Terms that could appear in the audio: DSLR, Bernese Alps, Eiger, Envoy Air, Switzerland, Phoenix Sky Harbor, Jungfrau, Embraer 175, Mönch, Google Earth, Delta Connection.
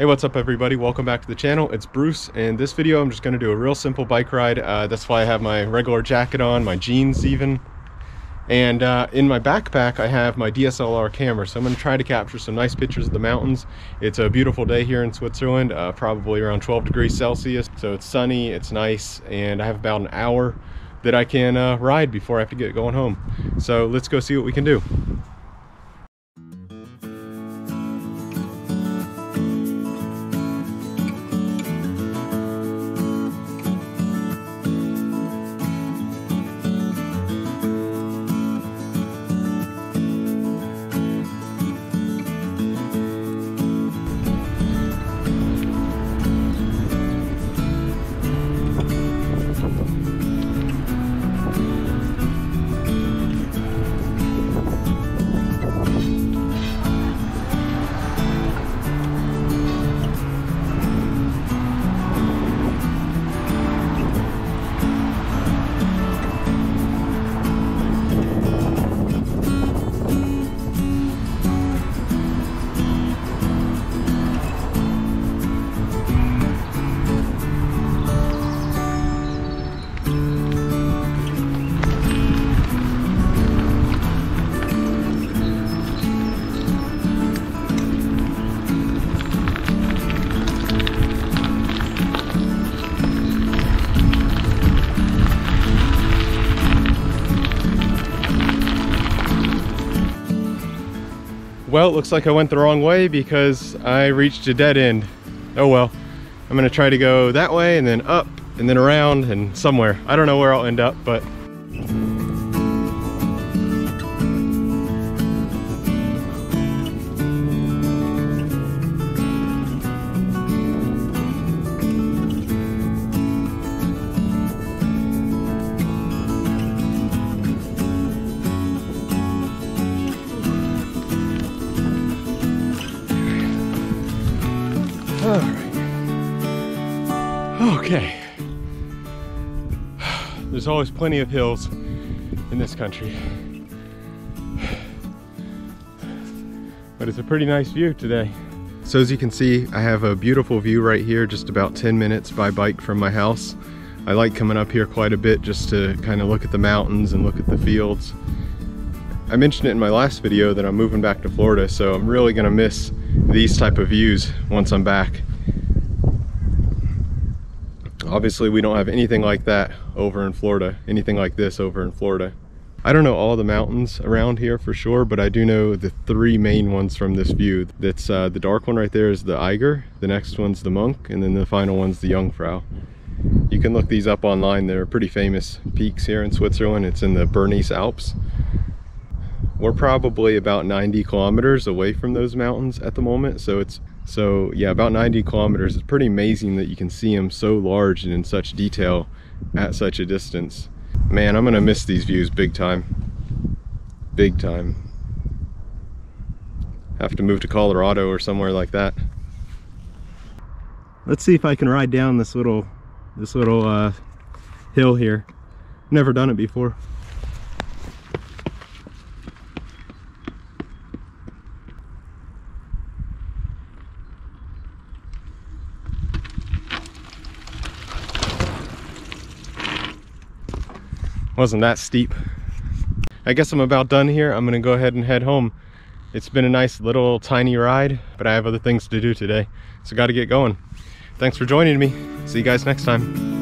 Hey, what's up everybody? Welcome back to the channel. It's Bruce, and this video I'm just going to do a real simple bike ride. That's why I have my regular jacket on, my jeans even. And in my backpack I have my DSLR camera, so I'm going to try to capture some nice pictures of the mountains. It's a beautiful day here in Switzerland, probably around 12 degrees Celsius. So it's sunny, it's nice, and I have about an hour that I can ride before I have to get going home. So let's go see what we can do. Well, it looks like I went the wrong way because I reached a dead end. Oh well, I'm gonna try to go that way and then up and then around and somewhere. I don't know where I'll end up, but all right. Okay. There's always plenty of hills in this country. But it's a pretty nice view today. So as you can see, I have a beautiful view right here, just about 10 minutes by bike from my house. I like coming up here quite a bit just to kind of look at the mountains and look at the fields. I mentioned it in my last video that I'm moving back to Florida, so I'm really gonna miss these type of views once I'm back. Obviously we don't have anything like that over in Florida, anything like this over in Florida. I don't know all the mountains around here for sure, but I do know the three main ones from this view. That's the dark one right there is the Eiger, the next one's the Mönch, and then the final one's the Jungfrau. You can look these up online. They're pretty famous peaks here in Switzerland. It's in the Bernese Alps. We're probably about 90 kilometers away from those mountains at the moment, so yeah, about 90 kilometers. It's pretty amazing that you can see them so large and in such detail at such a distance. Man, I'm gonna miss these views big time. Big time. Have to move to Colorado or somewhere like that. Let's see if I can ride down this little hill here. Never done it before. Wasn't that steep. I guess I'm about done here. I'm gonna go ahead and head home. It's been a nice little tiny ride, but I have other things to do today, so gotta get going. Thanks for joining me. See you guys next time.